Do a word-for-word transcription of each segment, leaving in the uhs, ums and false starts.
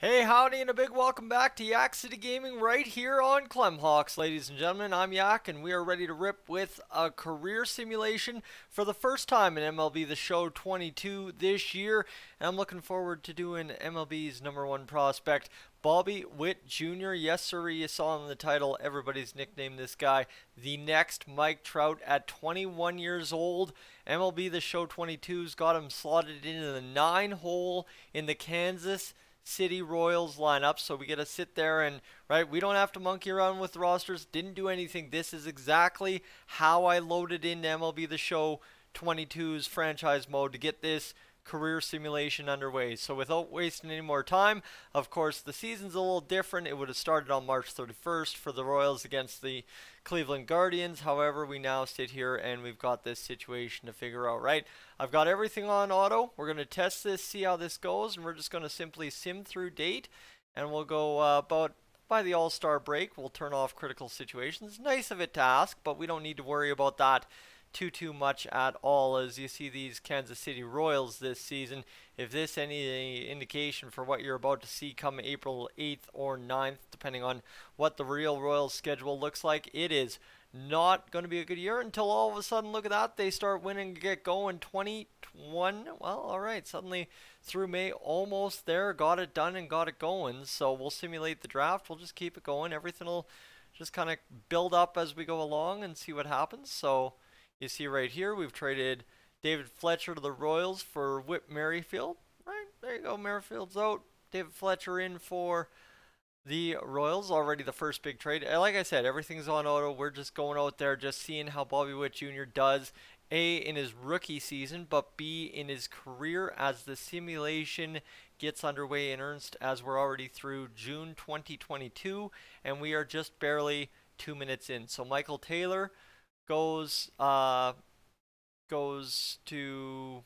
Hey, howdy, and a big welcome back to Yak City Gaming right here on Clemhawks, ladies and gentlemen. I'm Yak, and we are ready to rip with a career simulation for the first time in M L B The Show twenty-two this year. And I'm looking forward to doing M L B's number one prospect, Bobby Witt Junior Yes, sir, you saw in the title, everybody's nicknamed this guy the next Mike Trout at twenty-one years old. M L B The Show twenty-two's got him slotted into the nine hole in the Kansas City Royals lineup, so we get to sit there and, right, we don't have to monkey around with rosters, didn't do anything. This is exactly how I loaded into M L B The Show twenty-two's franchise mode to get this career simulation underway. So without wasting any more time, of course, the season's a little different. It would have started on March thirty-first for the Royals against the Cleveland Guardians. However, we now sit here and we've got this situation to figure out, right? I've got everything on auto. We're going to test this, see how this goes, and we're just going to simply sim through date, and we'll go uh, about by the All-Star break. We'll turn off critical situations. Nice of it to ask, but we don't need to worry about that too too much at all. As you see these Kansas City Royals this season, if this any indication for what you're about to see come April eighth or ninth, depending on what the real Royals schedule looks like, it is not going to be a good year until all of a sudden, look at that, they start winning and get going. Twenty-one, well, all right, suddenly through May, almost there, got it done and got it going. So we'll simulate the draft, we'll just keep it going, everything will just kind of build up as we go along and see what happens. So you see right here, we've traded David Fletcher to the Royals for Whit Merrifield. Right, there you go, Merrifield's out. David Fletcher in for the Royals. Already the first big trade. Like I said, everything's on auto. We're just going out there, just seeing how Bobby Witt Junior does, A, in his rookie season, but B, in his career, as the simulation gets underway in earnest, as we're already through June twenty twenty-two, and we are just barely two minutes in. So Michael Taylor goes uh goes to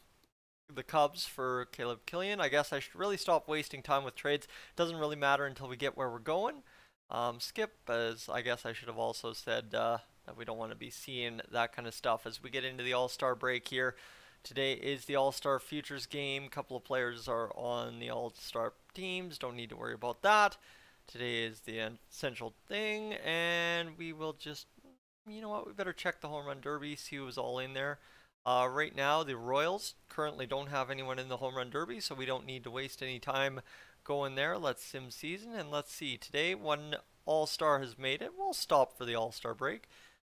the Cubs for Caleb Kilian. I guess I should really stop wasting time with trades. Doesn't really matter until we get where we're going. Um, skip, as I guess I should have also said uh, that we don't want to be seeing that kind of stuff as we get into the All-Star break here. Today is the All-Star Futures game. A couple of players are on the All-Star teams. Don't need to worry about that. Today is the essential thing, and we will just, you know what, we better check the Home Run Derby, see who's all in there. Uh, right now, the Royals currently don't have anyone in the Home Run Derby, so we don't need to waste any time going there. Let's sim season, and let's see. Today, one All-Star has made it. We'll stop for the All-Star break.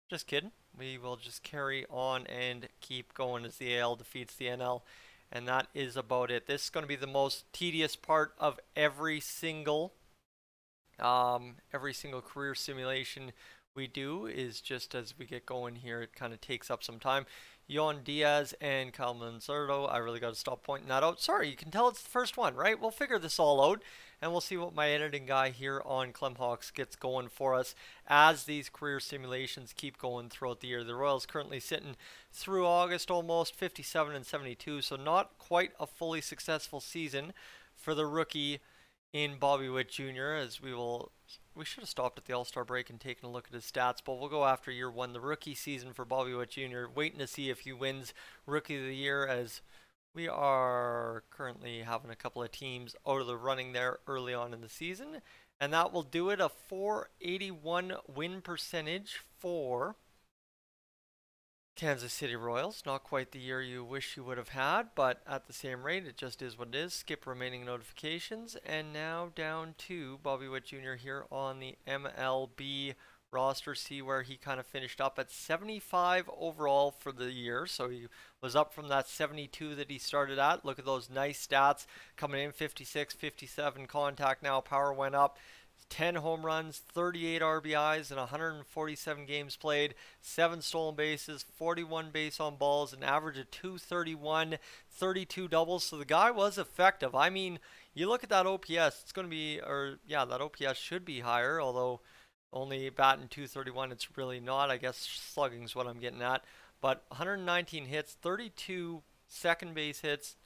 Just kidding. We will just carry on and keep going as the A L defeats the N L, and that is about it. This is going to be the most tedious part of every single, um, every single career simulation we do, is just as we get going here, it kind of takes up some time. Jon Diaz and Kyle Manzardo, I really got to stop pointing that out. Sorry, you can tell it's the first one, right? We'll figure this all out, and we'll see what my editing guy here on Clemhawks gets going for us as these career simulations keep going throughout the year. The Royals currently sitting through August almost, fifty-seven and seventy-two, so not quite a fully successful season for the rookie in Bobby Witt Junior As we will, we should have stopped at the All-Star break and taken a look at his stats, but we'll go after year one, the rookie season for Bobby Witt Junior Waiting to see if he wins Rookie of the Year, as we are currently having a couple of teams out of the running there early on in the season. And that will do it. A four eighty-one win percentage for Kansas City Royals. Not quite the year you wish you would have had, but at the same rate, it just is what it is. Skip remaining notifications, and now down to Bobby Witt Junior here on the M L B roster. See where he kind of finished up at seventy-five overall for the year, so he was up from that seventy-two that he started at. Look at those nice stats coming in, fifty-six, fifty-seven contact now, power went up, ten home runs, thirty-eight R B Is, and one hundred forty-seven games played, seven stolen bases, forty-one base on balls, an average of two thirty-one, thirty-two doubles. So the guy was effective. I mean, you look at that O P S, it's going to be, or yeah, that O P S should be higher, although only batting two thirty-one, it's really not. I guess slugging's what I'm getting at. But one hundred nineteen hits, thirty-two second base hits,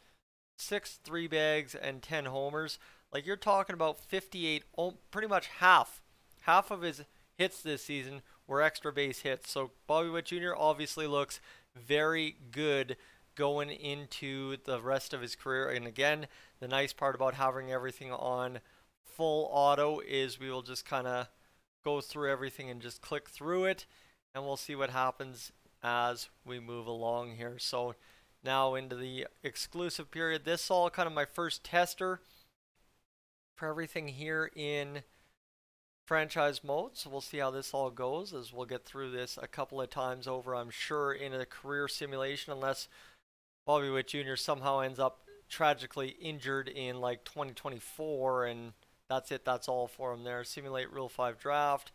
six three bags, and ten homers. Like, you're talking about fifty-eight, pretty much half, half of his hits this season were extra base hits. So Bobby Witt Junior obviously looks very good going into the rest of his career. And again, the nice part about having everything on full auto is we will just kind of go through everything and just click through it, and we'll see what happens as we move along here. So now into the exclusive period. This is all kind of my first tester for everything here in franchise mode, so we'll see how this all goes, as we'll get through this a couple of times over, I'm sure, in a career simulation, unless Bobby Witt Junior somehow ends up tragically injured in like twenty twenty-four, and that's it, that's all for him there. Simulate Rule five draft,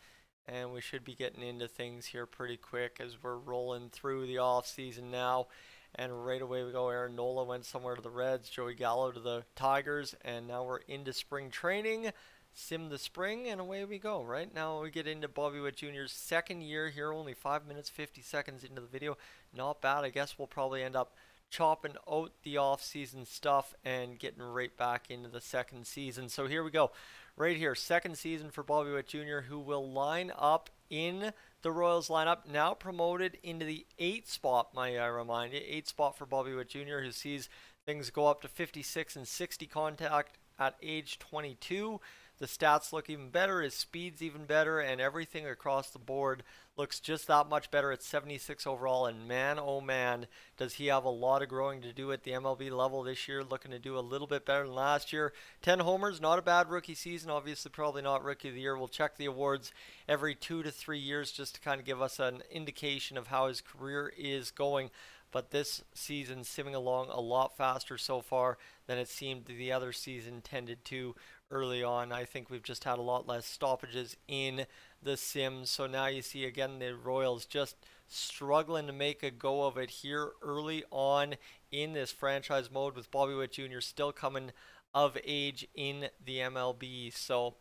and we should be getting into things here pretty quick as we're rolling through the offseason now. And right away we go. Aaron Nola went somewhere to the Reds, Joey Gallo to the Tigers, and now we're into spring training. Sim the spring, and away we go. Right now we get into Bobby Witt Junior's second year here, only five minutes fifty seconds into the video. Not bad. I guess we'll probably end up chopping out the off-season stuff and getting right back into the second season. So here we go. Right here, second season for Bobby Witt Junior, who will line up in the Royals lineup, now promoted into the eighth spot, might I remind you. Eighth spot for Bobby Witt Junior, who sees things go up to fifty-six and sixty contact at age twenty-two. The stats look even better, his speed's even better, and everything across the board looks just that much better at seventy-six overall. And man, oh man, does he have a lot of growing to do at the M L B level this year, looking to do a little bit better than last year. ten homers, not a bad rookie season, obviously probably not rookie of the year. We'll check the awards every two to three years just to kind of give us an indication of how his career is going. But this season simming along a lot faster so far than it seemed the other season tended to early on. I think we've just had a lot less stoppages in the sims. So now you see again the Royals just struggling to make a go of it here early on in this franchise mode, with Bobby Witt Junior still coming of age in the M L B. So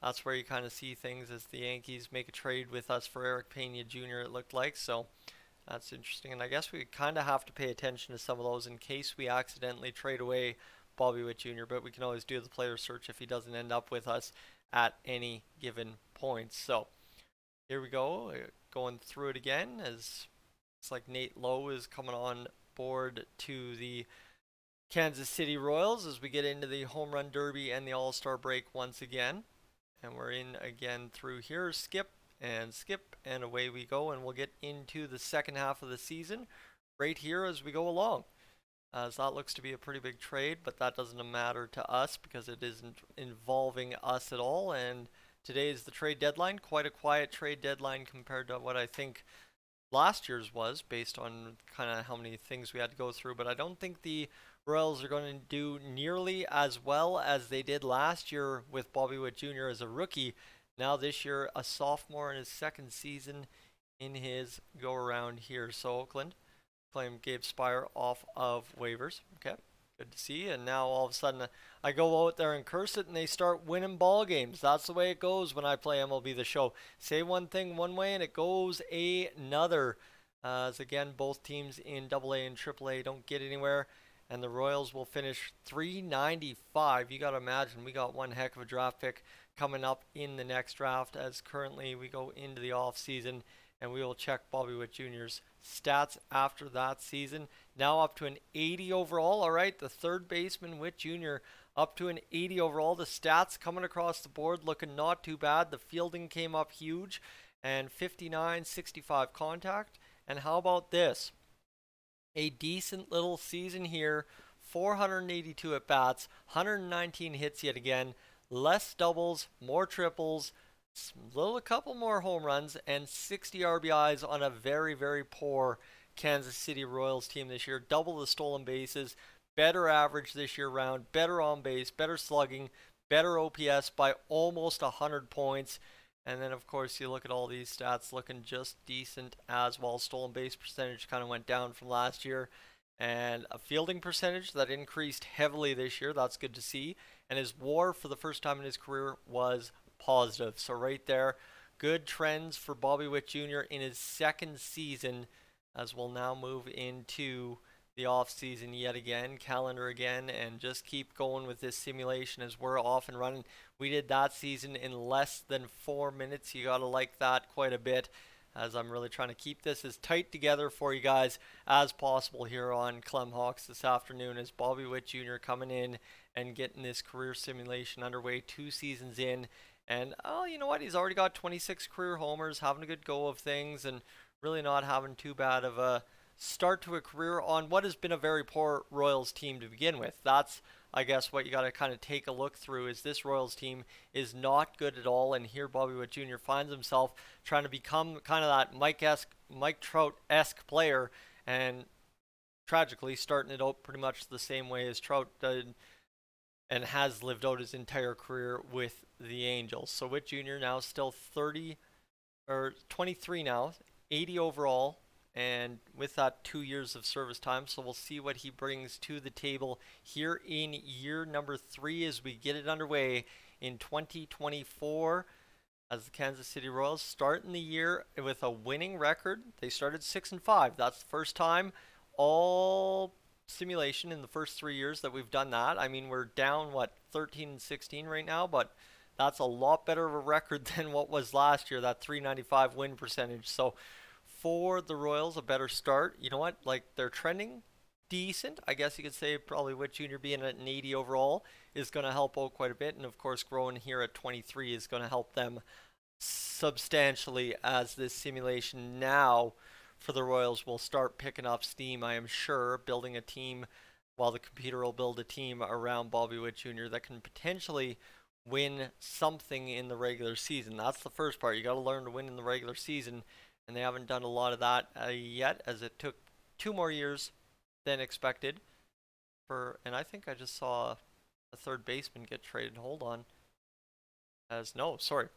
that's where you kind of see things, as the Yankees make a trade with us for Eric Pineda Junior, it looked like. So that's interesting, and I guess we kind of have to pay attention to some of those in case we accidentally trade away Bobby Witt Junior, but we can always do the player search if he doesn't end up with us at any given point. So here we go, going through it again, as it's like Nate Lowe is coming on board to the Kansas City Royals as we get into the Home Run Derby and the All-Star break once again. And we're in again through here, skip and skip, and away we go, and we'll get into the second half of the season right here as we go along, as that looks to be a pretty big trade, but that doesn't matter to us because it isn't involving us at all. And today is the trade deadline, quite a quiet trade deadline compared to what I think last year's was, based on kind of how many things we had to go through. But I don't think the Royals are going to do nearly as well as they did last year with Bobby Witt Junior as a rookie. Now this year, a sophomore in his second season in his go-around here. So Oakland claimed Gabe Spire off of waivers. Okay, good to see. And now all of a sudden, I go out there and curse it, and they start winning ball games. That's the way it goes when I play M L B The Show. Say one thing one way, and it goes another. Uh, as again, both teams in double A and triple A don't get anywhere. And the Royals will finish three ninety-five. You got to imagine, we got one heck of a draft pick coming up in the next draft, as currently we go into the off season, and we will check Bobby Witt Junior's stats after that season. Now up to an eighty overall. All right, the third baseman Witt Junior up to an eighty overall. The stats coming across the board looking not too bad. The fielding came up huge, and fifty-nine, sixty-five contact. And how about this? A decent little season here, four hundred eighty-two at-bats, one hundred nineteen hits yet again, less doubles, more triples, little a couple more home runs, and sixty R B Is on a very, very poor Kansas City Royals team this year. Double the stolen bases, better average this year round, better on base, better slugging, better O P S by almost one hundred points. And then, of course, you look at all these stats looking just decent as well. Stolen base percentage kind of went down from last year. And a fielding percentage that increased heavily this year. That's good to see. And his WAR for the first time in his career was positive. So right there, good trends for Bobby Witt Junior in his second season, as we'll now move into the offseason yet again, calendar again, and just keep going with this simulation as we're off and running. We did that season in less than four minutes. You got to like that quite a bit. as I'm really trying to keep this as tight together for you guys as possible here on Clemhawks this afternoon, as Bobby Witt Junior coming in and getting this career simulation underway two seasons in. And, oh, you know what? He's already got twenty-six career homers, having a good go of things, and really not having too bad of a start to a career on what has been a very poor Royals team to begin with. That's, I guess, what you got to kind of take a look through, is this Royals team is not good at all, and here Bobby Witt Junior finds himself trying to become kind of that Mike-esque, Mike Trout-esque player, and tragically starting it out pretty much the same way as Trout did and has lived out his entire career with the Angels. So Witt Junior now still thirty, or twenty-three now, eighty overall, and with that two years of service time. So we'll see what he brings to the table here in year number three as we get it underway in twenty twenty-four, as the Kansas City Royals start in the year with a winning record. They started six and five. That's the first time all simulation in the first three years that we've done that. I mean, we're down, what, thirteen and sixteen right now, but that's a lot better of a record than what was last year, that three ninety-five win percentage. So for the Royals, a better start. You know what? Like, they're trending decent. I guess you could say probably Witt Junior being at an eighty overall is going to help out quite a bit. And, of course, growing here at twenty-three is going to help them substantially, as this simulation now for the Royals will start picking up steam, I am sure, building a team, while the computer will build a team around Bobby Witt Junior that can potentially win something in the regular season. That's the first part. You got to learn to win in the regular season. And they haven't done a lot of that uh, yet, as it took two more years than expected. For and I think I just saw a third baseman get traded. Hold on. As no, sorry.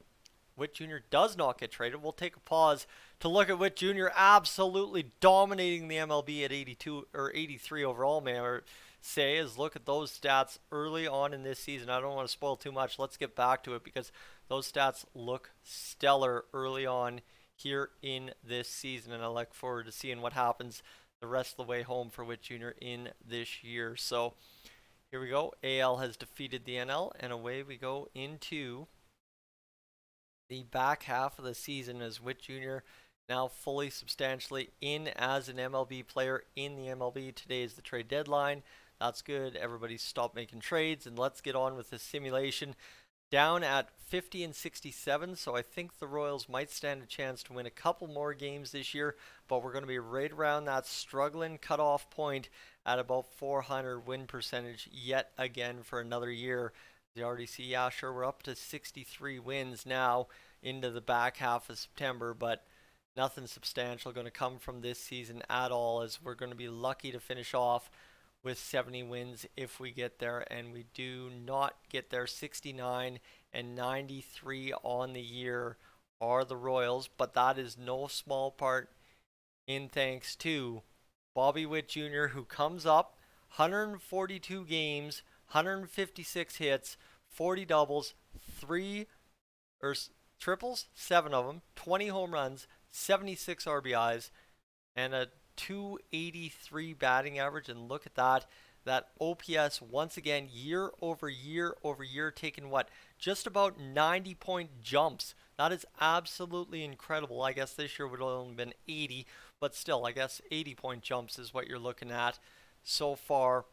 Witt Junior does not get traded. We'll take a pause to look at Witt Junior absolutely dominating the M L B at eighty-two or eighty-three overall, man. Or say is look at those stats early on in this season. I don't want to spoil too much. Let's get back to it, because those stats look stellar early on here in this season, and I look forward to seeing what happens the rest of the way home for Witt Junior in this year. So here we go. A L has defeated the N L, and away we go into the back half of the season, as Witt Junior now fully substantially in as an M L B player in the M L B. Today is the trade deadline. That's good. Everybody stop making trades, and let's get on with this simulation. Down at fifty and sixty-seven, so I think the Royals might stand a chance to win a couple more games this year, but we're going to be right around that struggling cutoff point at about four hundred win percentage yet again for another year. As you already see, yeah, sure, we're up to sixty-three wins now into the back half of September, but nothing substantial going to come from this season at all, as we're going to be lucky to finish off with seventy wins if we get there, and we do not get there. sixty-nine and ninety-three on the year are the Royals, but that is no small part in thanks to Bobby Witt Junior, who comes up one hundred forty-two games, one hundred fifty-six hits, forty doubles, three or triples, seven of them, twenty home runs, seventy-six R B Is, and a two eighty-three batting average. And look at that, that O P S once again, year over year over year, taking what, just about ninety point jumps. That is absolutely incredible. I guess this year would have only been eighty, but still, I guess eighty point jumps is what you're looking at so far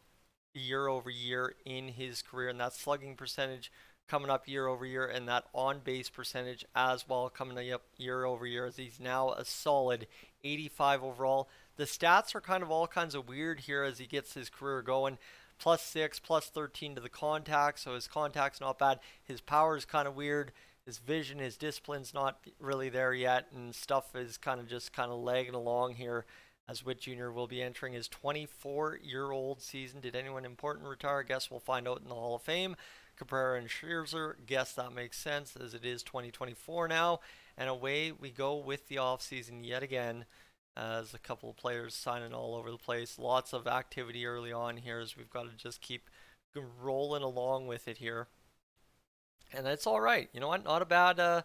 year over year in his career. And that slugging percentage coming up year over year, and that on-base percentage as well coming up year over year, as he's now a solid eighty-five overall. The stats are kind of all kinds of weird here as he gets his career going. Plus six, plus thirteen to the contact, so his contact's not bad. His power is kind of weird. His vision, his discipline's not really there yet, and stuff is kind of just kind of lagging along here, as Witt Junior will be entering his twenty-four-year-old season. Did anyone important retire? I guess we'll find out in the Hall of Fame. Cabrera and Scherzer, guess that makes sense, as it is twenty twenty-four now. And away we go with the offseason yet again, as a couple of players signing all over the place. Lots of activity early on here, as we've got to just keep rolling along with it here. And that's all right. You know what? Not a bad, uh,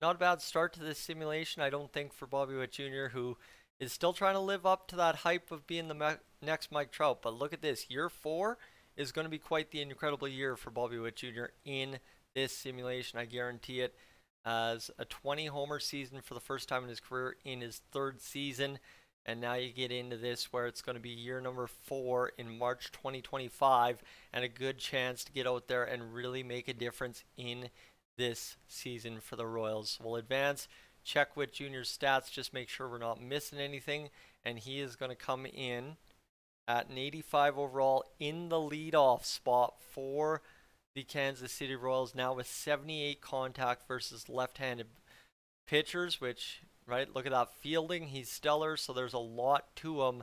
not a bad start to this simulation, I don't think, for Bobby Witt Junior, who is still trying to live up to that hype of being the next Mike Trout. But look at this. Year four is going to be quite the incredible year for Bobby Witt Junior in this simulation. I guarantee it. has a twenty homer season for the first time in his career in his third season. And now you get into this where it's going to be year number four in March twenty twenty-five, and a good chance to get out there and really make a difference in this season for the Royals. We'll advance, check Witt Junior's stats, just make sure we're not missing anything, and he is going to come in at an eighty-five overall in the leadoff spot for the Kansas City Royals, now with seventy-eight contact versus left-handed pitchers, which... right, look at that fielding. He's stellar, so there's a lot to him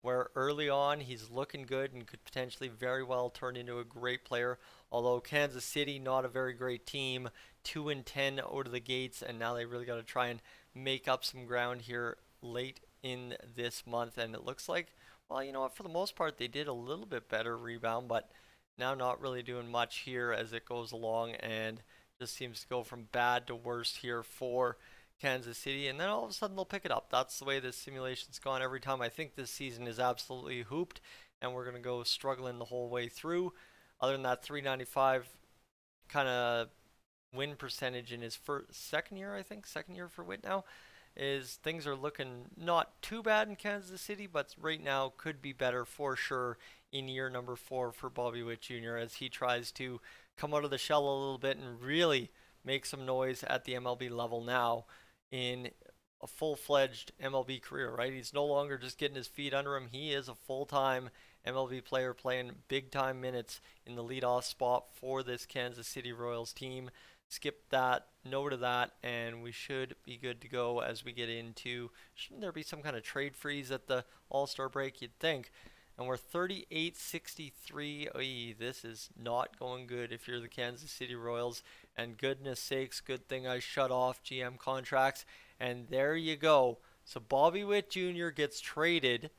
where early on he's looking good and could potentially very well turn into a great player. Although Kansas City, not a very great team, two and ten out of the gates, and now they really got to try and make up some ground here late in this month. And it looks like, well, you know what, for the most part they did a little bit better rebound, but now not really doing much here as it goes along, and just seems to go from bad to worse here for Kansas City, and then all of a sudden they'll pick it up. That's the way this simulation's gone every time. I think this season is absolutely hooped, and we're going to go struggling the whole way through. Other than that three ninety-five kind of win percentage in his first, second year, I think, second year for Witt now, is things are looking not too bad in Kansas City, but right now could be better for sure in year number four for Bobby Witt Junior as he tries to come out of the shell a little bit and really make some noise at the M L B level now in a full-fledged M L B career, right? He's no longer just getting his feet under him. He is a full-time M L B player playing big-time minutes in the leadoff spot for this Kansas City Royals team. Skip that, no to that, and we should be good to go as we get into... shouldn't there be some kind of trade freeze at the All-Star break? You'd think. And we're thirty-eight sixty-three. This is not going good if you're the Kansas City Royals. And goodness sakes, good thing I shut off G M contracts. And there you go. So Bobby Witt Junior gets traded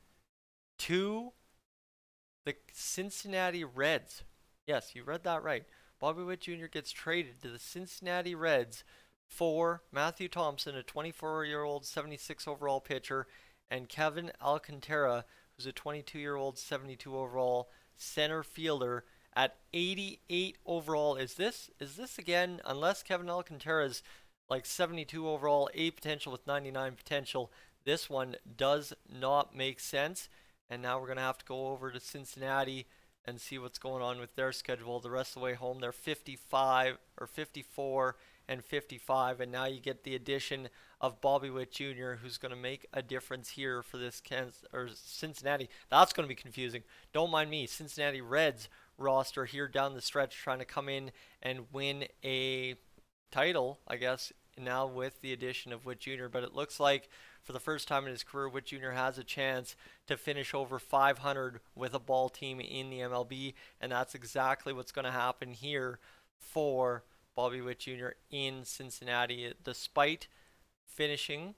to the Cincinnati Reds. Yes, you read that right. Bobby Witt Junior gets traded to the Cincinnati Reds for Matthew Thompson, a twenty-four-year-old seventy-six overall pitcher, and Kevin Alcantara, who's a twenty-two-year-old, seventy-two overall center fielder at eighty-eight overall. Is this is this again? Unless Kevin Alcantara is like seventy-two overall, a potential with ninety-nine potential, this one does not make sense. And now we're gonna have to go over to Cincinnati and see what's going on with their schedule. The rest of the way home, they're fifty-five or fifty-four and fifty-five, and now you get the addition of Bobby Witt Junior, who's going to make a difference here for this Kansas or Cincinnati. That's going to be confusing. Don't mind me. Cincinnati Reds roster here down the stretch, trying to come in and win a title, I guess, now with the addition of Witt Junior But it looks like for the first time in his career, Witt Junior has a chance to finish over five hundred with a ball team in the M L B, and that's exactly what's going to happen here for Bobby Witt Junior in Cincinnati, despite finishing,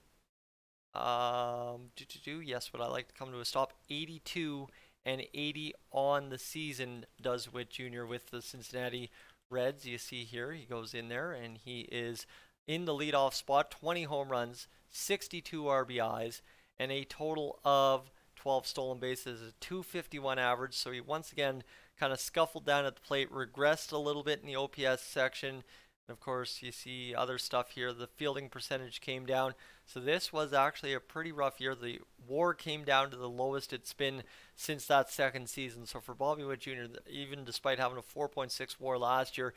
um, do, do, do, yes, would I like to come to a stop, eighty-two and eighty on the season does Witt Junior with the Cincinnati Reds. You see here, he goes in there and he is in the leadoff spot, twenty home runs, sixty-two R B Is, and a total of twelve stolen bases, a two fifty-one average. So he once again kind of scuffled down at the plate, regressed a little bit in the O P S section. And of course, you see other stuff here. The fielding percentage came down. So this was actually a pretty rough year. The WAR came down to the lowest it's been since that second season. So for Bobby Witt Junior, even despite having a four point six WAR last year,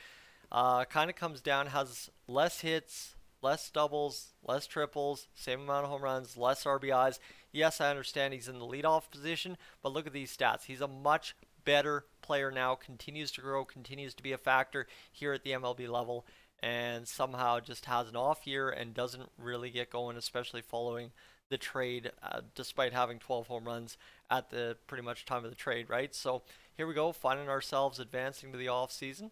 uh, kind of comes down, has less hits, less doubles, less triples, same amount of home runs, less R B Is. Yes, I understand he's in the leadoff position, but look at these stats. He's a much better player now, continues to grow, continues to be a factor here at the M L B level, and somehow just has an off year and doesn't really get going, especially following the trade, uh, despite having twelve home runs at the pretty much time of the trade, right? So here we go, finding ourselves advancing to the off season.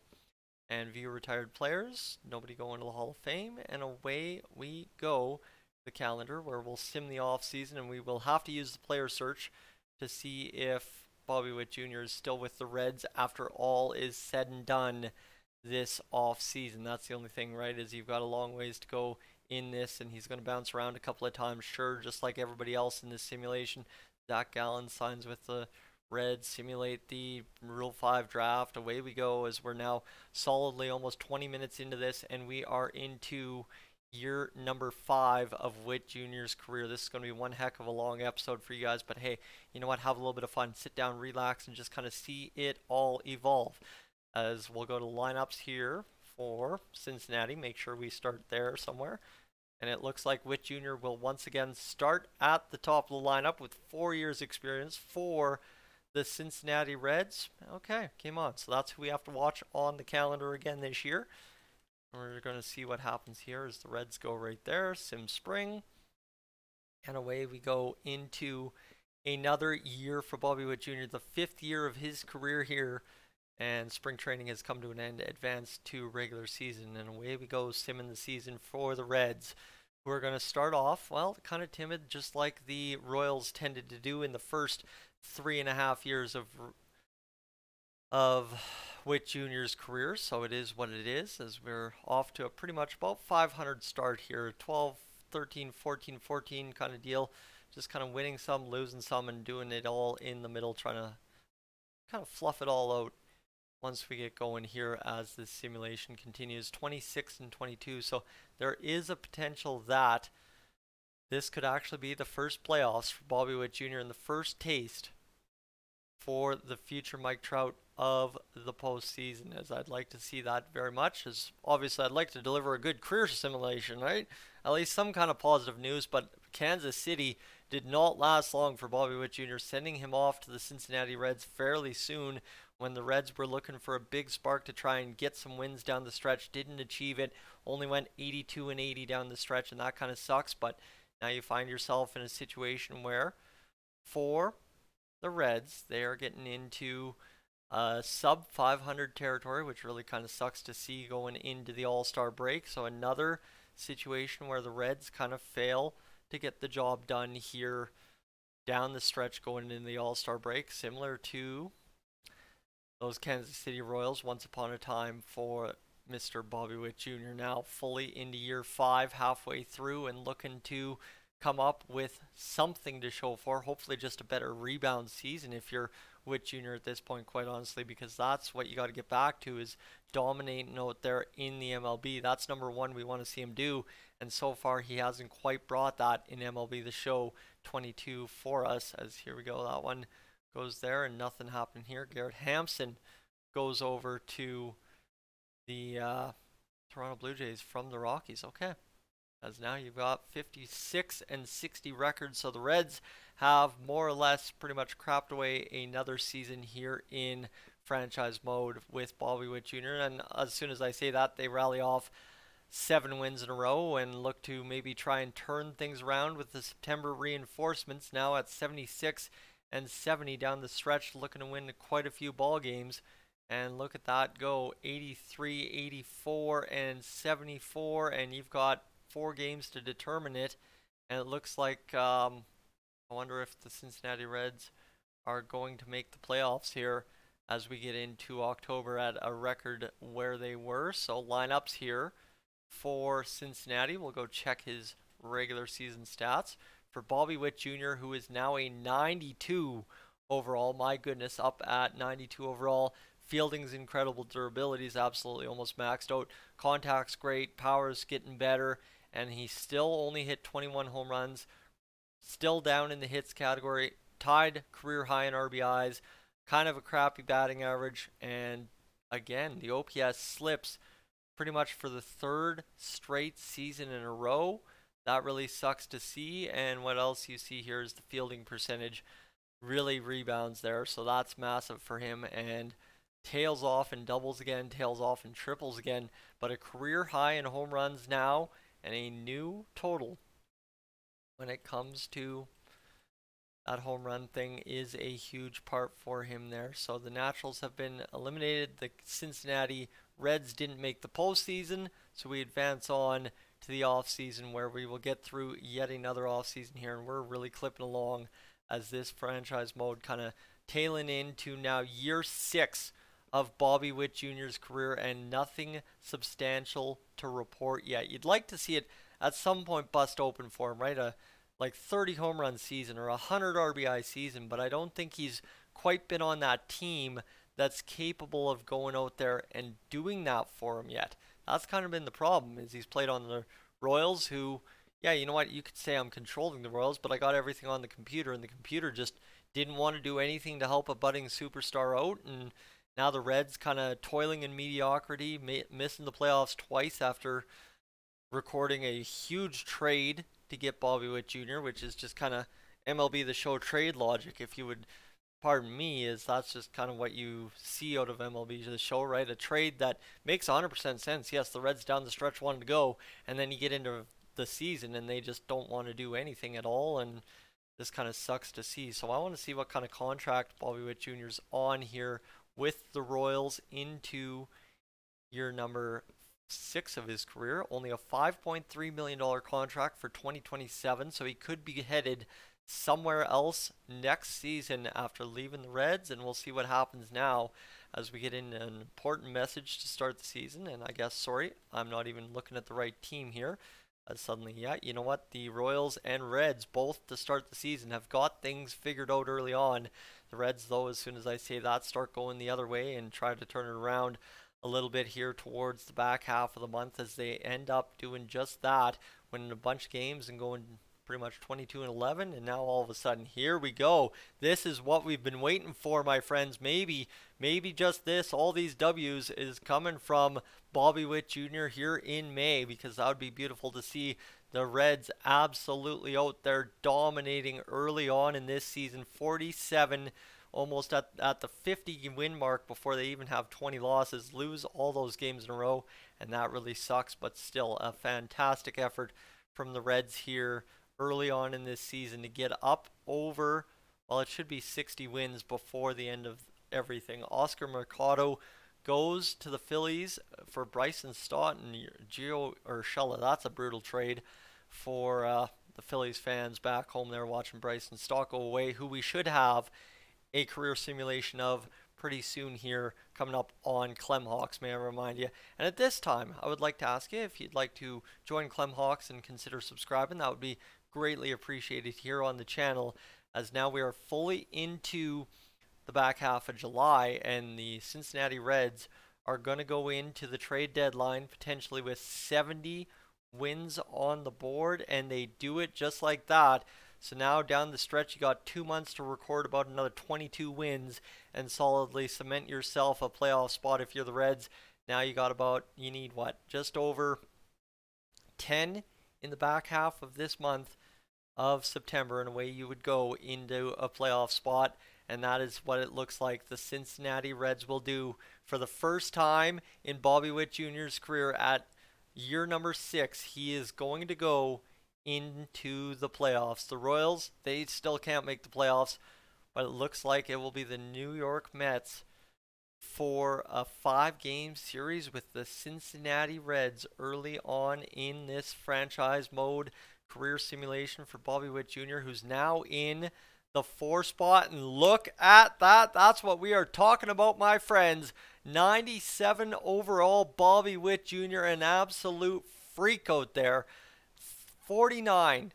And view retired players, nobody going to the Hall of Fame, and away we go, the calendar, where we'll sim the off season, and we will have to use the player search to see if Bobby Witt Junior is still with the Reds after all is said and done this off season. That's the only thing, right, is you've got a long ways to go in this, and he's going to bounce around a couple of times, sure, just like everybody else in this simulation. Zach Gallen signs with the Reds simulate the Rule five draft. Away we go, as we're now solidly almost twenty minutes into this, and we are into year number five of Witt Junior's career. This is going to be one heck of a long episode for you guys, but hey, you know what? Have a little bit of fun. Sit down, relax, and just kind of see it all evolve. As we'll go to lineups here for Cincinnati. Make sure we start there somewhere. And it looks like Witt Junior will once again start at the top of the lineup with four years experience for the Cincinnati Reds. Okay, came on. So that's who we have to watch on the calendar again this year. And we're going to see what happens here as the Reds go right there. Sim Spring. And away we go into another year for Bobby Witt Junior, the fifth year of his career here. And spring training has come to an end, advanced to regular season. And away we go, sim in the season for the Reds. We're going to start off, well, kind of timid, just like the Royals tended to do in the first three and a half years of of Witt Junior's career. So it is what it is, as we're off to a pretty much about five hundred start here. twelve, thirteen, fourteen, fourteen kind of deal. Just kind of winning some, losing some, and doing it all in the middle, trying to kind of fluff it all out. Once we get going here as this simulation continues, twenty-six and twenty-two. So there is a potential that this could actually be the first playoffs for Bobby Witt Junior and the first taste for the future Mike Trout of the postseason, as I'd like to see that very much. As obviously I'd like to deliver a good career simulation, right? At least some kind of positive news, but Kansas City did not last long for Bobby Witt Junior, sending him off to the Cincinnati Reds fairly soon when the Reds were looking for a big spark to try and get some wins down the stretch. Didn't achieve it. Only went eighty-two and eighty down the stretch, and that kind of sucks. But now you find yourself in a situation where for the Reds, they are getting into uh, sub five hundred territory, which really kind of sucks to see going into the All-Star break. So another situation where the Reds kind of fail to get the job done here down the stretch going into the All-Star break, similar to those Kansas City Royals once upon a time for Mister Bobby Witt Junior Now fully into year five, halfway through, and looking to come up with something to show for, hopefully just a better rebound season if you're Witt Junior at this point, quite honestly, because that's what you got to get back to, is dominating out there in the M L B. That's number one we want to see him do, and so far he hasn't quite brought that in M L B The Show twenty-two for us, as here we go, that one goes there and nothing happened here. Garrett Hampson goes over to the uh, Toronto Blue Jays from the Rockies. Okay, as now you've got fifty-six and sixty records, so the Reds have more or less pretty much crapped away another season here in franchise mode with Bobby Witt Junior And as soon as I say that, they rally off seven wins in a row and look to maybe try and turn things around with the September reinforcements, now at seventy-six and seventy down the stretch, looking to win quite a few ball games. And look at that go, eighty-three, eighty-four, and seventy-four, and you've got four games to determine it. And it looks like um, I wonder if the Cincinnati Reds are going to make the playoffs here as we get into October at a record where they were. So lineups here for Cincinnati. We'll go check his regular season stats for Bobby Witt Junior, who is now a ninety-two overall. My goodness, up at ninety-two overall. Fielding's incredible. Durability is absolutely almost maxed out. Contact's great. Power's getting better. And he still only hit twenty-one home runs. Still down in the hits category. Tied career high in R B Is. Kind of a crappy batting average. And again, the O P S slips pretty much for the third straight season in a row. That really sucks to see. And what else you see here is the fielding percentage really rebounds there. So that's massive for him. And tails off and doubles again, tails off and triples again. But a career high in home runs now and a new total when it comes to that home run thing is a huge part for him there. So the Naturals have been eliminated. The Cincinnati Reds didn't make the postseason. So we advance on to the offseason, where we will get through yet another offseason here, and we're really clipping along as this franchise mode kind of tailing into now year six of Bobby Witt Junior's career, and nothing substantial to report yet. You'd like to see it at some point bust open for him, right? A like thirty home run season or a one hundred R B I season, but I don't think he's quite been on that team that's capable of going out there and doing that for him yet. That's kind of been the problem, is he's played on the Royals, who, yeah, you know what, you could say I'm controlling the Royals, but I got everything on the computer, and the computer just didn't want to do anything to help a budding superstar out, and now the Reds kind of toiling in mediocrity, missing the playoffs twice after recording a huge trade to get Bobby Witt Junior, which is just kind of M L B The Show trade logic, if you would pardon me, is that's just kind of what you see out of M L B The Show, right? A trade that makes one hundred percent sense. Yes, the Reds down the stretch wanted to go, and then you get into the season, and they just don't want to do anything at all, and this kind of sucks to see. So I want to see what kind of contract Bobby Witt Junior's on here with the Royals into year number six of his career. Only a five point three million dollar contract for twenty twenty-seven, so he could be headed somewhere else next season after leaving the Reds, and we'll see what happens now as we get in an important message to start the season. And I guess, sorry, I'm not even looking at the right team here. Uh, suddenly, yeah, you know what? The Royals and Reds, both to start the season, have got things figured out early on. The Reds, though, as soon as I say that, start going the other way and try to turn it around a little bit here towards the back half of the month, as they end up doing just that, winning a bunch of games and going pretty much twenty-two and eleven, and now all of a sudden, here we go. This is what we've been waiting for, my friends. Maybe, maybe just this, all these W's is coming from Bobby Witt Junior here in May, because that would be beautiful to see. The Reds absolutely out there dominating early on in this season, forty-seven, almost at, at the fifty win mark before they even have twenty losses, lose all those games in a row, and that really sucks, but still a fantastic effort from the Reds here early on in this season to get up over, well, it should be sixty wins before the end of everything. Oscar Mercado goes to the Phillies for Bryson Stott and Geo Urshela. That's a brutal trade for uh, the Phillies fans back home there watching Bryson Stott go away, who we should have a career simulation of pretty soon here coming up on Clemhawks, may I remind you. And at this time, I would like to ask you if you'd like to join Clemhawks and consider subscribing. That would be greatly appreciated here on the channel, as now we are fully into the back half of July, and the Cincinnati Reds are going to go into the trade deadline potentially with seventy wins on the board, and they do it just like that. So now down the stretch, you got two months to record about another twenty-two wins and solidly cement yourself a playoff spot if you're the Reds. Now you got about, you need what, just over ten in the back half of this month of September, and away you would go into a playoff spot. And that is what it looks like the Cincinnati Reds will do for the first time in Bobby Witt Junior's career. At year number six, he is going to go into the playoffs. The Royals, they still can't make the playoffs, but it looks like it will be the New York Mets for a five game series with the Cincinnati Reds early on in this franchise mode career simulation for Bobby Witt Junior, who's now in the four spot. And look at that. That's what we are talking about, my friends. ninety-seven overall, Bobby Witt Junior, an absolute freak out there. forty-nine,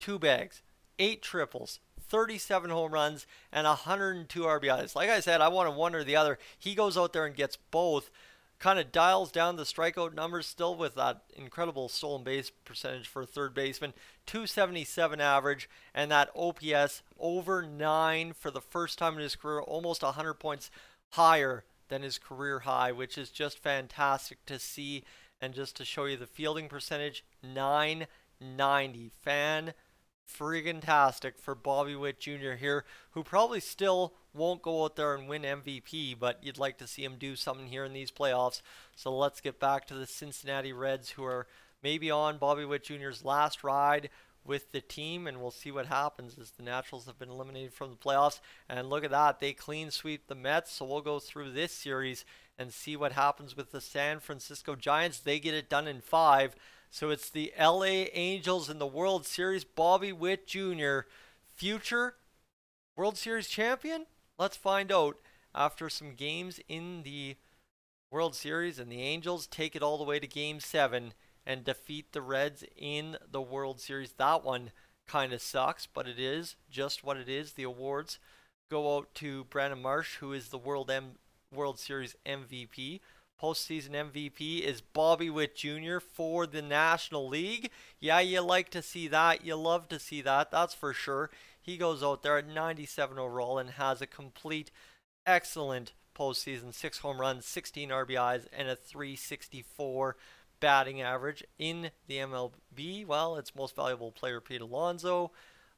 two bags, eight triples, thirty-seven home runs, and one hundred two R B Is. Like I said, I wanted one or the other. He goes out there and gets both, kind of dials down the strikeout numbers, still with that incredible stolen base percentage for a third baseman, two seventy-seven average, and that O P S over nine for the first time in his career, almost one hundred points higher than his career high, which is just fantastic to see. And just to show you the fielding percentage, nine ninety. Fan friggin-tastic for Bobby Witt Junior here, who probably still won't go out there and win M V P, but you'd like to see him do something here in these playoffs. So let's get back to the Cincinnati Reds, who are maybe on Bobby Witt Junior's last ride with the team, and we'll see what happens as the Nationals have been eliminated from the playoffs. And look at that, they clean sweep the Mets, so we'll go through this series and see what happens with the San Francisco Giants. They get it done in five. So it's the L A Angels in the World Series. Bobby Witt Junior, future World Series champion? Let's find out after some games in the World Series, and the Angels take it all the way to game seven and defeat the Reds in the World Series. That one kind of sucks, but it is just what it is. The awards go out to Brandon Marsh, who is the World M World Series M V P. Postseason M V P is Bobby Witt Junior for the National League. Yeah, you like to see that. You love to see that. That's for sure. He goes out there at ninety-seven overall and has a complete, excellent postseason. Six home runs, sixteen R B Is, and a three sixty-four batting average in the M L B. Well, it's most valuable player Pete Alonso.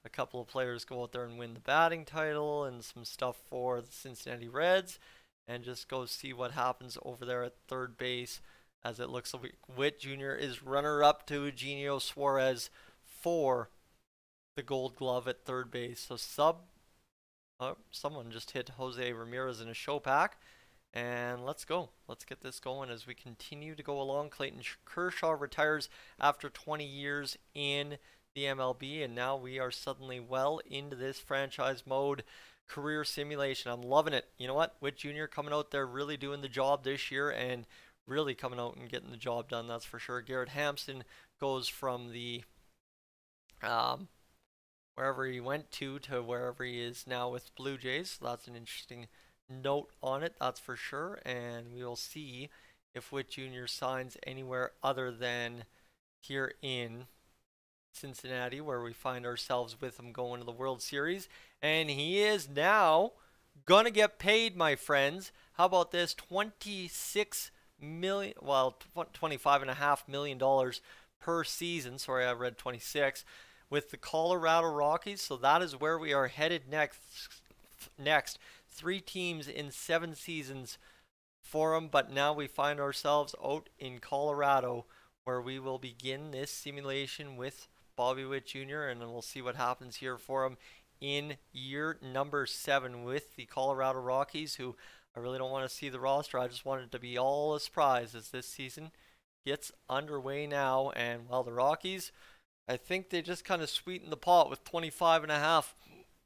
A couple of players go out there and win the batting title and some stuff for the Cincinnati Reds. And just go see what happens over there at third base, as it looks like Witt Junior is runner-up to Eugenio Suarez for the Gold Glove at third base. So sub, uh, someone just hit Jose Ramirez in a show pack. And let's go. Let's get this going as we continue to go along. Clayton Kershaw retires after twenty years in the M L B, and now we are suddenly well into this franchise mode. Career simulation. I'm loving it. You know what? Witt Junior coming out there, really doing the job this year and really coming out and getting the job done. That's for sure. Garrett Hampson goes from the um, wherever he went to to wherever he is now with Blue Jays. So that's an interesting note on it. That's for sure. And we will see if Witt Junior signs anywhere other than here in Cincinnati, where we find ourselves with him going to the World Series. And he is now gonna get paid, my friends. How about this? twenty-six million, well, twenty-five and a half million dollars per season. Sorry, I read twenty-six with the Colorado Rockies. So that is where we are headed next. Next, three teams in seven seasons for him, but now we find ourselves out in Colorado, where we will begin this simulation with Bobby Witt Junior And then we'll see what happens here for him in year number seven with the Colorado Rockies, who I really don't want to see the roster. I just wanted to be all a surprise as this season gets underway now. And well, the Rockies, I think they just kind of sweetened the pot with twenty-five and a half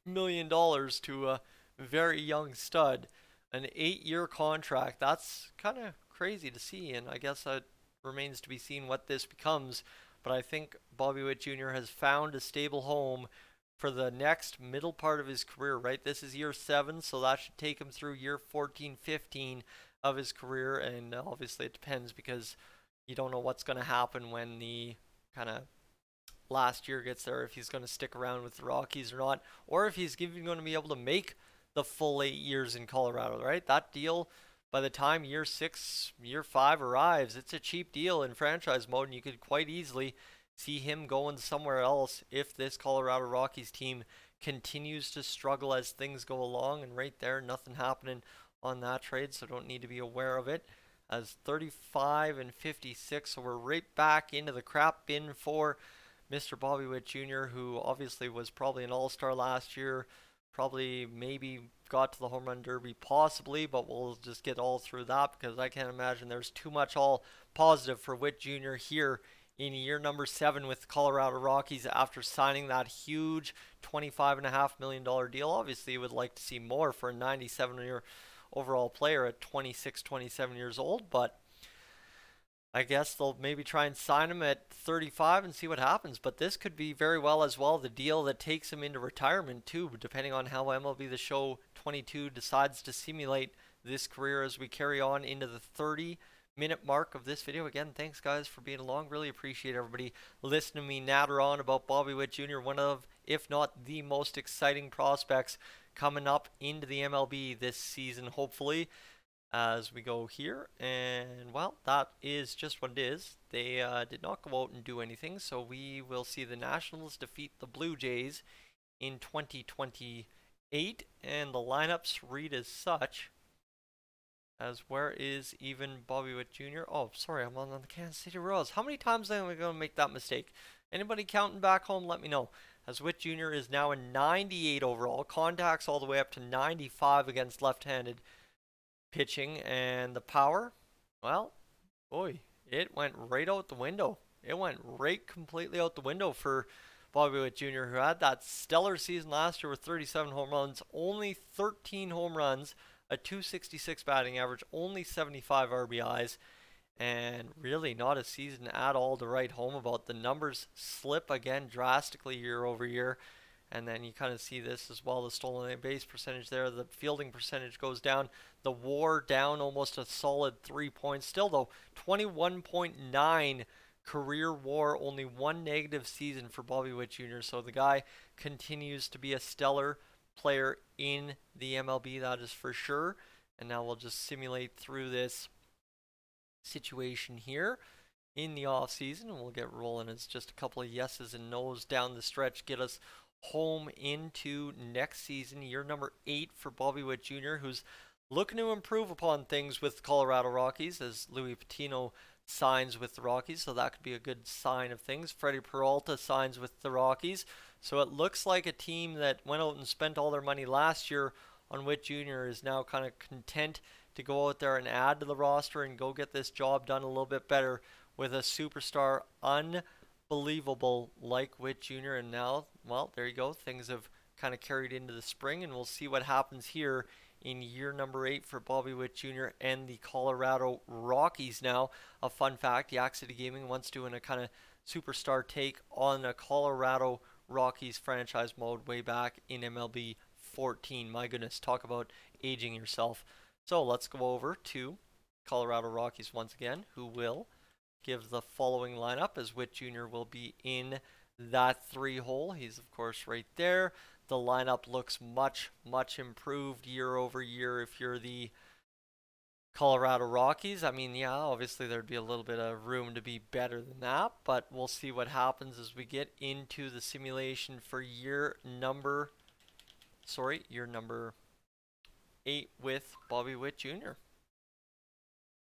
million dollars to a very young stud, an eight-year contract. That's kind of crazy to see, and I guess it remains to be seen what this becomes. But I think Bobby Witt Junior has found a stable home for the next middle part of his career, right? This is year seven, so that should take him through year fourteen, fifteen of his career. And obviously it depends, because you don't know what's going to happen when the kind of last year gets there, if he's going to stick around with the Rockies or not, or if he's even going to be able to make the full eight years in Colorado, right? That deal, by the time year six, year five arrives, it's a cheap deal in franchise mode, and you could quite easily see him going somewhere else if this Colorado Rockies team continues to struggle as things go along. And right there, nothing happening on that trade, so don't need to be aware of it. As thirty-five and fifty-six, so we're right back into the crap bin for Mister Bobby Witt Junior, who obviously was probably an all-star last year, probably maybe got to the home run derby possibly, but we'll just get all through that, because I can't imagine there's too much all positive for Witt Junior here in year number seven with the Colorado Rockies after signing that huge twenty-five and a half million dollar deal. Obviously you would like to see more for a ninety-seven year overall player at twenty-six, twenty-seven years old, but I guess they'll maybe try and sign him at thirty-five and see what happens. But this could be very well as well the deal that takes him into retirement too, depending on how M L B The Show twenty-two decides to simulate this career as we carry on into the thirty minute mark of this video. Again, thanks guys for being along. Really appreciate everybody listening to me natter on about Bobby Witt Junior, one of, if not the most exciting prospects coming up into the M L B this season, hopefully, as we go here. And well, that is just what it is. They uh, did not go out and do anything, so we will see the Nationals defeat the Blue Jays in twenty twenty-eight, and the lineups read as such. As where is even Bobby Witt Junior? Oh, sorry, I'm on the Kansas City Royals. How many times am I going to make that mistake? Anybody counting back home, let me know. As Witt Junior is now in ninety-eight overall, contacts all the way up to ninety-five against left-handed pitching, and the power, well, boy, it went right out the window. It went right completely out the window for Bobby Witt Junior, who had that stellar season last year with thirty-seven home runs, only thirteen home runs, a two sixty-six batting average, only seventy-five R B Is, and really not a season at all to write home about. The numbers slip again drastically year over year, And then you kind of see this as well, the stolen base percentage there. The fielding percentage goes down. The WAR down almost a solid three points. Still, though, twenty-one point nine career WAR, only one negative season for Bobby Witt Junior So the guy continues to be a stellar player in the M L B, that is for sure. And now we'll just simulate through this situation here in the offseason. We'll get rolling. It's just a couple of yeses and nos down the stretch. Get us home into next season, year number eight for Bobby Witt Junior, who's looking to improve upon things with Colorado Rockies as Louis Patino signs with the Rockies, so that could be a good sign of things. Freddie Peralta signs with the Rockies, so it looks like a team that went out and spent all their money last year on Witt Junior is now kind of content to go out there and add to the roster and go get this job done a little bit better with a superstar unbelievable like Witt Junior And now, well, there you go. Things have kind of carried into the spring, and we'll see what happens here in year number eight for Bobby Witt Junior and the Colorado Rockies. Now, a fun fact, Yak City Gaming once doing a kind of superstar take on a Colorado Rockies franchise mode way back in M L B fourteen. My goodness, talk about aging yourself. So let's go over to Colorado Rockies once again, who will give the following lineup as Witt Junior will be in that three hole. He's of course right there. The lineup looks much, much improved year over year if you're the Colorado Rockies. I mean, yeah, obviously there'd be a little bit of room to be better than that, but we'll see what happens as we get into the simulation for year number, sorry, year number eight with Bobby Witt Junior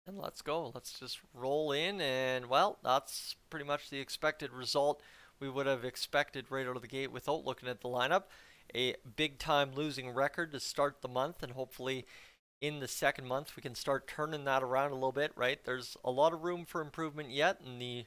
And let's go. Let's just roll in, and, well, that's pretty much the expected result we would have expected right out of the gate without looking at the lineup. A big-time losing record to start the month, and hopefully in the second month we can start turning that around a little bit, right? There's a lot of room for improvement yet, and the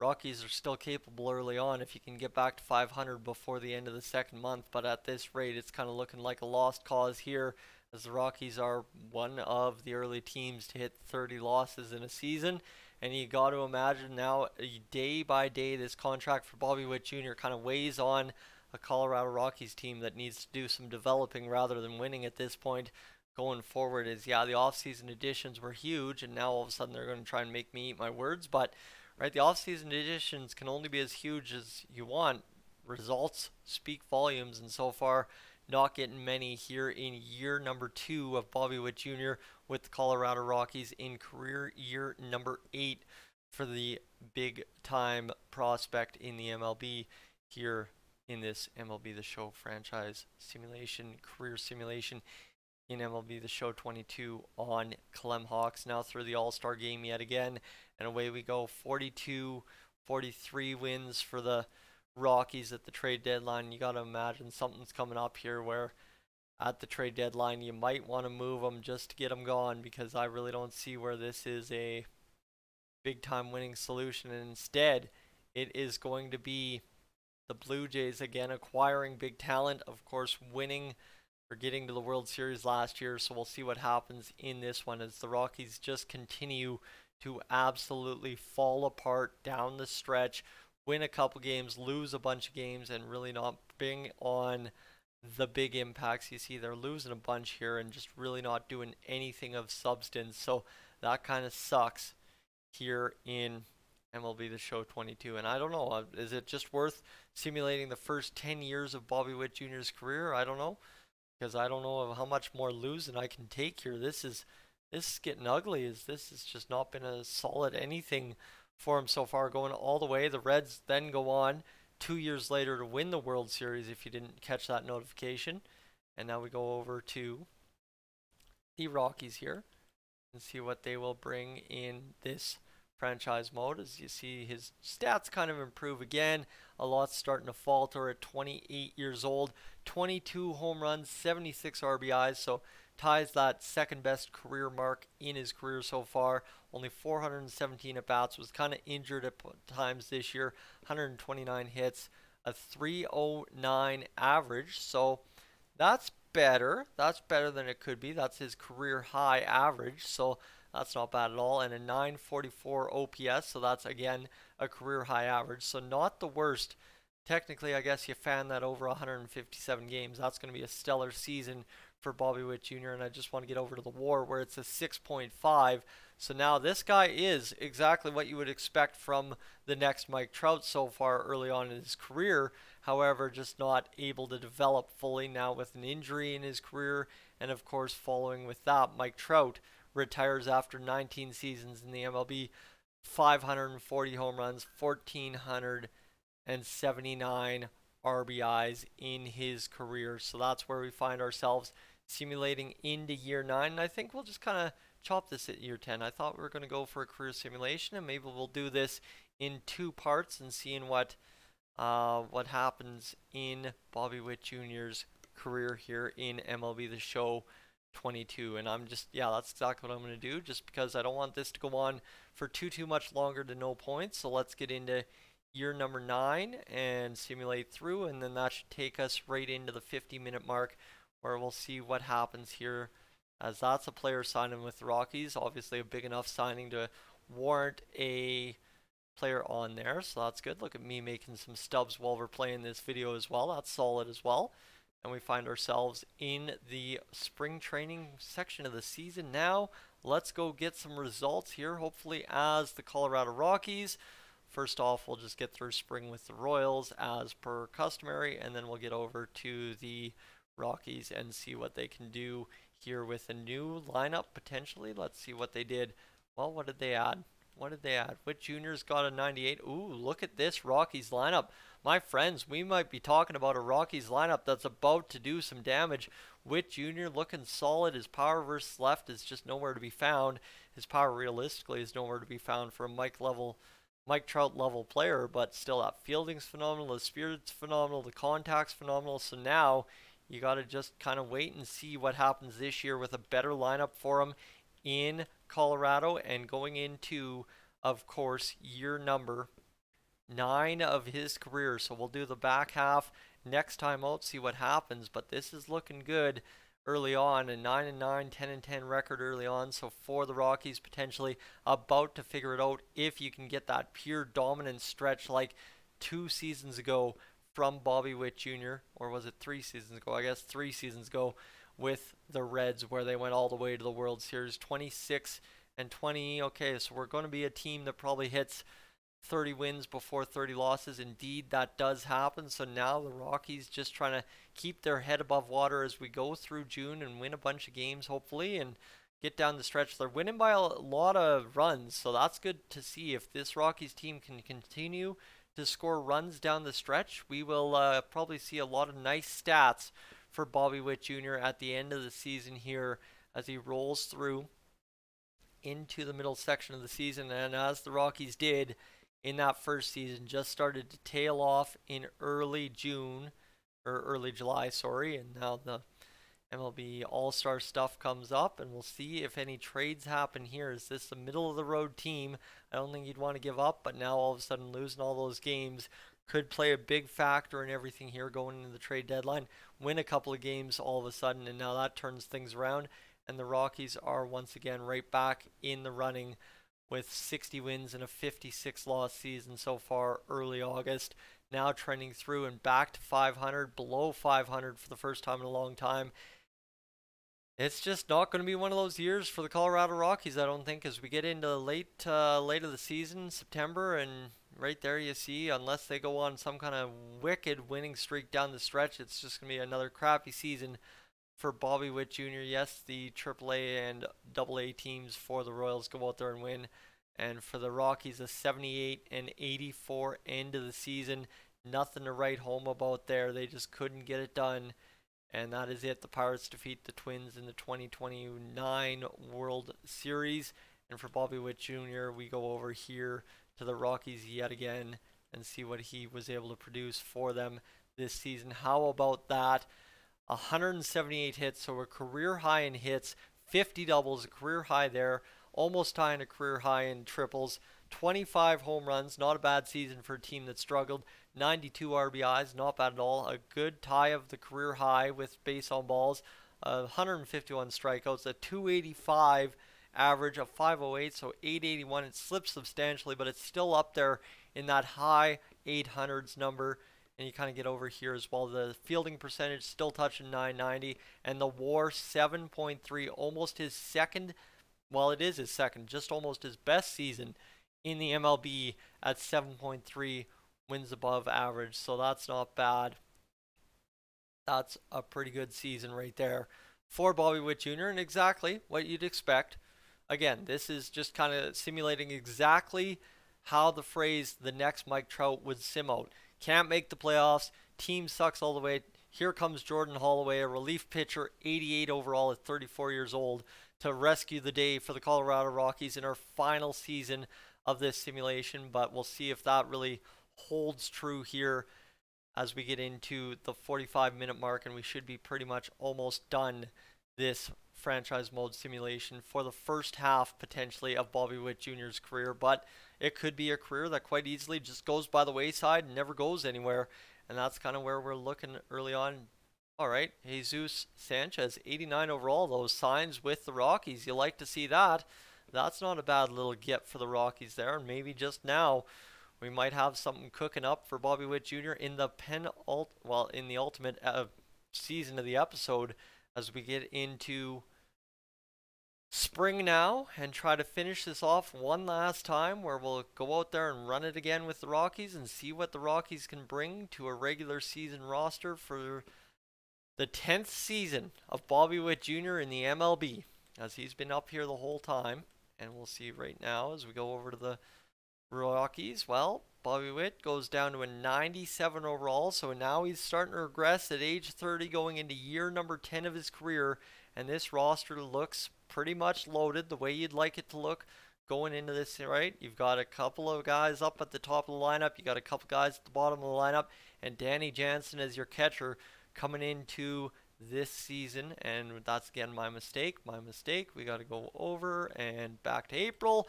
Rockies are still capable early on if you can get back to five hundred before the end of the second month, but at this rate it's kind of looking like a lost cause here as the Rockies are one of the early teams to hit thirty losses in a season. And you got to imagine now, day by day, this contract for Bobby Witt Junior kind of weighs on a Colorado Rockies team that needs to do some developing rather than winning at this point going forward. Is, yeah, the offseason additions were huge, and now all of a sudden they're going to try and make me eat my words. But right, the offseason additions can only be as huge as you want. Results speak volumes, and so far, not getting many here in year number two of Bobby Witt Junior with the Colorado Rockies in career year number eight for the big time prospect in the M L B here in this M L B The Show franchise simulation, career simulation in M L B The Show twenty-two on Clemhawks. Now through the All-Star game yet again, and away we go. forty-two, forty-three wins for the Rockies at the trade deadline. You got to imagine something's coming up here where at the trade deadline you might want to move them just to get them gone, because I really don't see where this is a big time winning solution. And instead it is going to be the Blue Jays again acquiring big talent, of course winning or getting to the World Series last year, so we'll see what happens in this one as the Rockies just continue to absolutely fall apart down the stretch. Win a couple games, lose a bunch of games, and really not being on the big impacts. You see they're losing a bunch here and just really not doing anything of substance. So that kind of sucks here in M L B The Show twenty-two. And I don't know, is it just worth simulating the first ten years of Bobby Witt Junior's career? I don't know, because I don't know how much more losing I can take here. This is, this is getting ugly. Is this has just not been a solid anything for him so far, going all the way. The Reds then go on two years later to win the World Series, if you didn't catch that notification. And now we go over to the Rockies here and see what they will bring in this franchise mode. As you see, his stats kind of improve again. A lot's starting to falter at twenty-eight years old. twenty-two home runs, seventy-six R B Is, so ties that second best career mark in his career so far. Only four hundred seventeen at-bats, was kind of injured at times this year. one hundred twenty-nine hits, a three oh nine average. So that's better. That's better than it could be. That's his career high average, so that's not bad at all. And a nine forty-four O P S, so that's, again, a career high average. So not the worst technically, I guess you fan that over one hundred fifty-seven games. That's going to be a stellar season for Bobby Witt Junior And I just want to get over to the WAR, where it's a six point five. So now this guy is exactly what you would expect from the next Mike Trout so far early on in his career. However, just not able to develop fully now with an injury in his career. And of course, following with that, Mike Trout retires after nineteen seasons in the M L B, five hundred forty home runs, one thousand four hundred seventy-nine R B Is in his career. So that's where we find ourselves simulating into year nine. And I think we'll just kind of chop this at year ten. I thought we were going to go for a career simulation, and maybe we'll do this in two parts and seeing what uh, what happens in Bobby Witt Junior's career here in M L B The Show twenty-two. And I'm just, yeah, that's exactly what I'm going to do, just because I don't want this to go on for too, too much longer to no points. So let's get into year number nine and simulate through, and then that should take us right into the fifty minute mark, where we'll see what happens here, as that's a player signing with the Rockies, obviously a big enough signing to warrant a player on there. So that's good. Look at me making some stubs while we're playing this video as well. That's solid as well. And we find ourselves in the spring training section of the season now. Let's go get some results here, hopefully, as the Colorado Rockies. First off, we'll just get through spring with the Royals as per customary, and then we'll get over to the Rockies and see what they can do here with a new lineup, potentially. Let's see what they did. Well, what did they add? What did they add? Whit Junior's got a ninety-eight. Ooh, look at this Rockies lineup. My friends, we might be talking about a Rockies lineup that's about to do some damage. Whit Junior looking solid. His power versus left is just nowhere to be found. His power realistically is nowhere to be found for a Mike level Mike Trout level player, but still that fielding's phenomenal, the spirit's phenomenal, the contact's phenomenal. So now you got to just kind of wait and see what happens this year with a better lineup for him in Colorado, and going into, of course, year number nine of his career. So we'll do the back half next time out, see what happens, but this is looking good early on. A nine and nine, ten and ten record early on, so for the Rockies, potentially about to figure it out if you can get that pure dominant stretch like two seasons ago from Bobby Witt Junior, or was it three seasons ago? I guess three seasons ago with the Reds, where they went all the way to the World Series, twenty-six and twenty. Okay, so we're going to be a team that probably hits thirty wins before thirty losses. Indeed, that does happen. So now the Rockies just trying to keep their head above water as we go through June and win a bunch of games, hopefully, and get down the stretch. They're winning by a lot of runs, so that's good to see. If this Rockies team can continue to score runs down the stretch, we will uh, probably see a lot of nice stats for Bobby Witt Junior at the end of the season here, as he rolls through into the middle section of the season. And as the Rockies did in that first season, just started to tail off in early June, or early July, sorry. And now the M L B All-Star stuff comes up, and we'll see if any trades happen here. Is this the middle-of-the-road team? I don't think you'd want to give up, but now all of a sudden losing all those games could play a big factor in everything here going into the trade deadline. Win a couple of games all of a sudden, and now that turns things around, and the Rockies are once again right back in the running with sixty wins and a fifty-six loss season so far early August. Now trending through and back to five hundred, below five hundred for the first time in a long time. It's just not going to be one of those years for the Colorado Rockies, I don't think, as we get into late, uh, late of the season, September, and right there you see, unless they go on some kind of wicked winning streak down the stretch, it's just going to be another crappy season for Bobby Witt Junior Yes, the triple A and double A teams for the Royals go out there and win. And for the Rockies, a seventy-eight and eighty-four end of the season. Nothing to write home about there. They just couldn't get it done. And that is it. The Pirates defeat the Twins in the twenty twenty-nine World Series. And for Bobby Witt Junior, we go over here to the Rockies yet again and see what he was able to produce for them this season. How about that? one hundred seventy-eight hits, so a career high in hits, fifty doubles, a career high there, almost tying a career high in triples, twenty-five home runs, not a bad season for a team that struggled, ninety-two R B Is, not bad at all, a good tie of the career high with base on balls, uh, one hundred fifty-one strikeouts, a two eighty-five average, a five oh eight, so eight eighty-one, it slipped substantially, but it's still up there in that high eight hundreds number. and you kind of get over here as well. The fielding percentage still touching nine ninety, and the W A R seven point three, almost his second, well, it is his second, just almost his best season in the M L B at seven point three wins above average. So that's not bad. That's a pretty good season right there for Bobby Witt Junior and exactly what you'd expect. Again, this is just kind of simulating exactly how the phrase "the next Mike Trout" would sim out. Can't make the playoffs. Team sucks all the way. Here comes Jordan Holloway, a relief pitcher, eighty-eight overall at thirty-four years old, to rescue the day for the Colorado Rockies in our final season of this simulation. But we'll see if that really holds true here as we get into the forty-five minute mark, and we should be pretty much almost done this franchise mode simulation for the first half potentially of Bobby Witt Junior's career. But it could be a career that quite easily just goes by the wayside and never goes anywhere, and that's kind of where we're looking early on. All right, Jesus Sanchez, eighty-nine overall, those signs with the Rockies. You like to see that. That's not a bad little get for the Rockies there, and maybe just now we might have something cooking up for Bobby Witt Junior in the penult, well, in the ultimate uh, season of the episode, as we get into spring now and try to finish this off one last time, where we'll go out there and run it again with the Rockies and see what the Rockies can bring to a regular season roster for the tenth season of Bobby Witt Junior in the M L B, as he's been up here the whole time. And we'll see right now as we go over to the Rockies. Well, Bobby Witt goes down to a ninety-seven overall, so now he's starting to regress at age thirty, going into year number ten of his career, and this roster looks pretty much loaded the way you'd like it to look going into this, right? You've got a couple of guys up at the top of the lineup, you got a couple guys at the bottom of the lineup, and Danny Jansen as your catcher coming into this season. And that's again my mistake, my mistake. We got to go over and back to April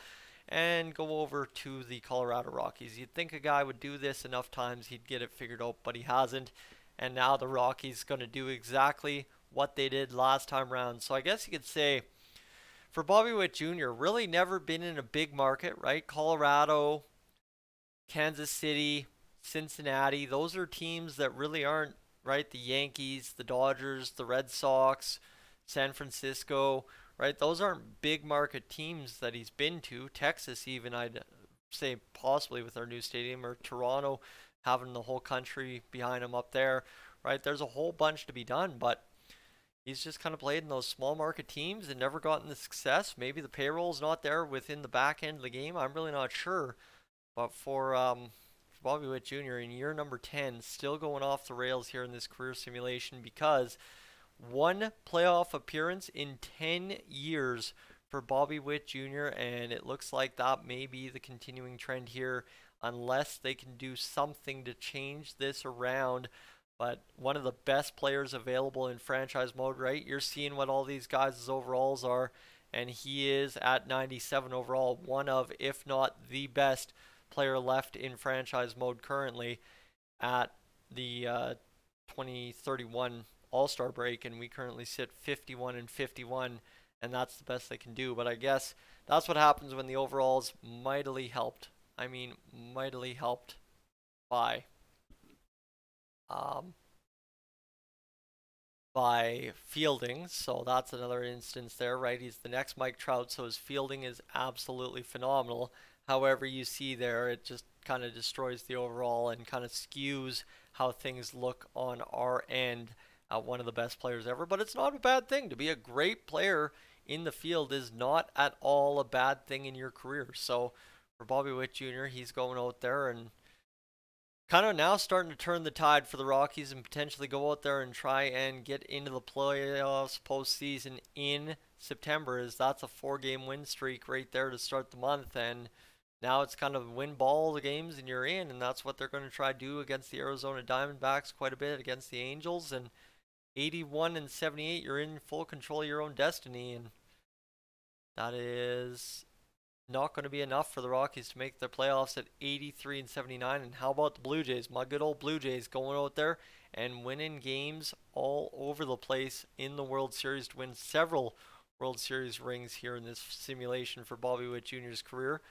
and go over to the Colorado Rockies. You'd think a guy would do this enough times he'd get it figured out, but he hasn't. And now the Rockies going to do exactly what they did last time round. So I guess you could say for Bobby Witt Junior, really never been in a big market, right? Colorado, Kansas City, Cincinnati, those are teams that really aren't, right? The Yankees, the Dodgers, the Red Sox, San Francisco, right? Those aren't big market teams that he's been to. Texas even, I'd say, possibly with our new stadium, or Toronto having the whole country behind him up there, right? There's a whole bunch to be done, but he's just kind of played in those small market teams and never gotten the success. Maybe the payroll's not there within the back end of the game. I'm really not sure. But for, um, for Bobby Witt Junior in year number ten, still going off the rails here in this career simulation, because one playoff appearance in ten years for Bobby Witt Junior, and it looks like that may be the continuing trend here unless they can do something to change this around. But one of the best players available in franchise mode, right? You're seeing what all these guys' overalls are, and he is at ninety-seven overall, one of, if not the best player left in franchise mode currently at the uh, twenty thirty-one All-Star break, and we currently sit fifty-one and fifty-one, and that's the best they can do. But I guess that's what happens when the overalls mightily helped. I mean, mightily helped by um, by fielding. So that's another instance there, right? He's the next Mike Trout, so his fielding is absolutely phenomenal. However, you see there, it just kind of destroys the overall and kind of skews how things look on our end. Uh, one of the best players ever, but it's not a bad thing. To be a great player in the field is not at all a bad thing in your career. So for Bobby Witt Junior, he's going out there and kind of now starting to turn the tide for the Rockies and potentially go out there and try and get into the playoffs postseason in September, as that's a four-game win streak right there to start the month. And now it's kind of win ball the games and you're in, and that's what they're going to try to do against the Arizona Diamondbacks quite a bit, against the Angels, and eighty-one and seventy-eight, you're in full control of your own destiny, and that is not going to be enough for the Rockies to make their playoffs at eighty-three and seventy-nine. And how about the Blue Jays? My good old Blue Jays going out there and winning games all over the place in the World Series to win several World Series rings here in this simulation for Bobby Witt Junior's career.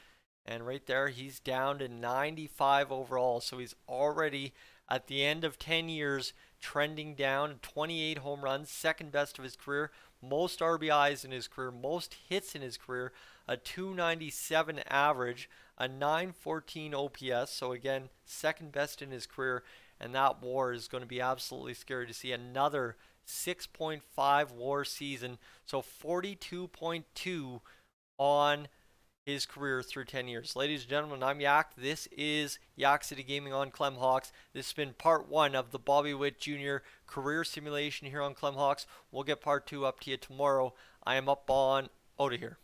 And right there, he's down to ninety-five overall, so he's already at the end of ten years, trending down, twenty-eight home runs, second best of his career, most R B Is in his career, most hits in his career, a two ninety-seven average, a nine fourteen O P S, so again, second best in his career, and that WAR is going to be absolutely scary to see. Another six point five WAR season, so forty-two point two on his career through ten years. Ladies and gentlemen, I'm Yak. This is Yak City Gaming on Clemhawks. This has been part one of the Bobby Witt Junior career simulation here on Clemhawks. We'll get part two up to you tomorrow. I am up on out of here.